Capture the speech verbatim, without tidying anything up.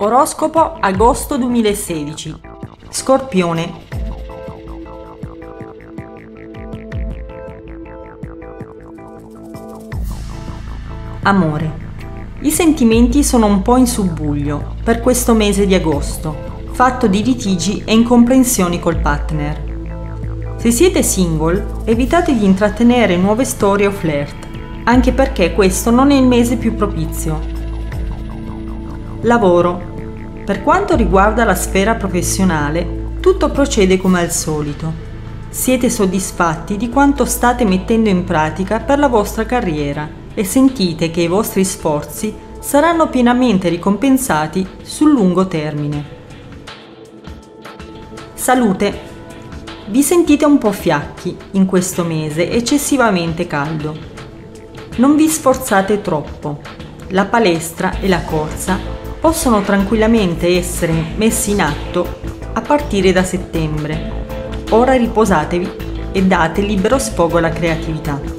Oroscopo agosto duemilasedici. Scorpione. Amore. I sentimenti sono un po' in subbuglio per questo mese di agosto, fatto di litigi e incomprensioni col partner. Se siete single, evitate di intrattenere nuove storie o flirt, anche perché questo non è il mese più propizio. Lavoro. Per quanto riguarda la sfera professionale, tutto procede come al solito. Siete soddisfatti di quanto state mettendo in pratica per la vostra carriera e sentite che i vostri sforzi saranno pienamente ricompensati sul lungo termine. Salute. Vi sentite un po' fiacchi in questo mese eccessivamente caldo. Non vi sforzate troppo. La palestra e la corsa possono tranquillamente essere messi in atto a partire da settembre. Ora riposatevi e date libero sfogo alla creatività.